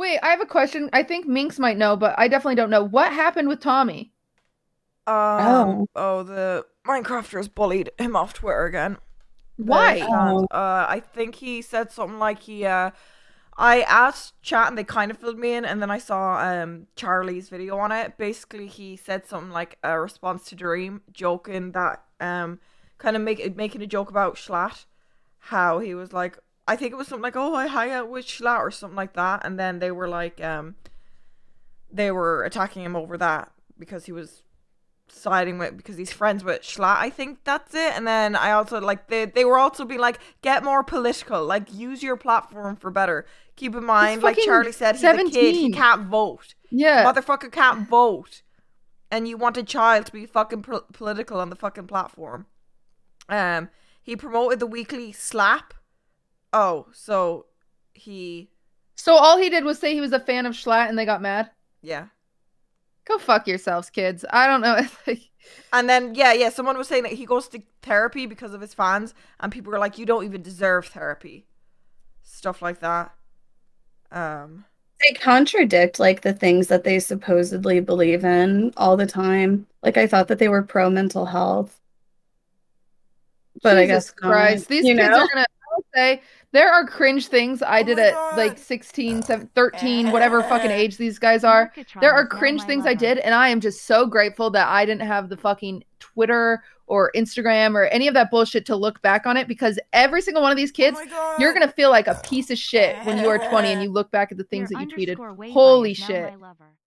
Wait, I have a question. I think Minx might know, but I definitely don't know. What happened with Tommy? Oh, the Minecrafters bullied him off Twitter again. Why? I think he said something like he, I asked chat and they kind of filled me in, and then I saw Charlie's video on it. Basically, he said something like a response to Dream, joking that kind of making a joke about Schlatt, how he was like, I think it was something like, oh, I hang out with Schlatt or something like that, and then they were like, they were attacking him over that because he was siding with, because he's friends with Schlatt. I think that's it. And then I also like they were also being like, get more political, like use your platform for better. Keep in mind, like Charlie said, he's 17. A kid, he can't vote. Yeah, motherfucker can't vote, and you want a child to be fucking political on the fucking platform. He promoted the weekly slap. Oh, so all he did was say he was a fan of Schlatt, and they got mad. Yeah. Go fuck yourselves, kids. I don't know. And then, yeah, someone was saying that he goes to therapy because of his fans, and people were like, you don't even deserve therapy. Stuff like that. They contradict, like, the things that they supposedly believe in all the time. Like, I thought that they were pro-mental health. But Jesus I guess Christ. These kids are gonna say, there are cringe things I did at like 16, 17, 13, whatever fucking age these guys are. There are cringe things I did, and I am just so grateful that I didn't have the fucking Twitter or Instagram or any of that bullshit to look back on it, because every single one of these kids, you're gonna feel like a piece of shit when you are 20 and you look back at the things that you tweeted. Holy shit.